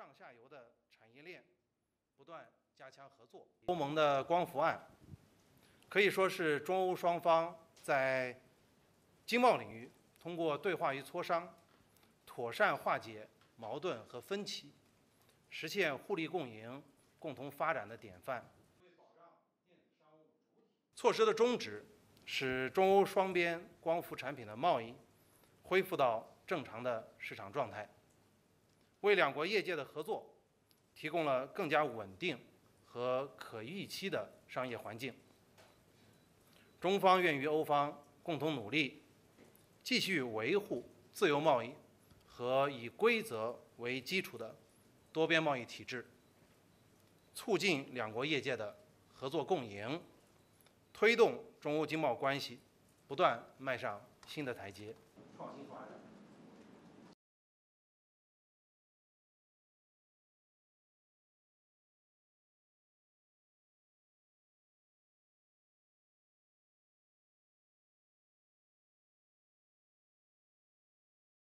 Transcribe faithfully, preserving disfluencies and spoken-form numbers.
上下游的产业链不断加强合作。欧盟的光伏案可以说是中欧双方在经贸领域通过对话与磋商，妥善化解矛盾和分歧，实现互利共赢、共同发展的典范。措施的宗旨使中欧双边光伏产品的贸易恢复到正常的市场状态，为两国业界的合作提供了更加稳定和可预期的商业环境。中方愿与欧方共同努力，继续维护自由贸易和以规则为基础的多边贸易体制，促进两国业界的合作共赢，推动中欧经贸关系不断迈上新的台阶。创新化。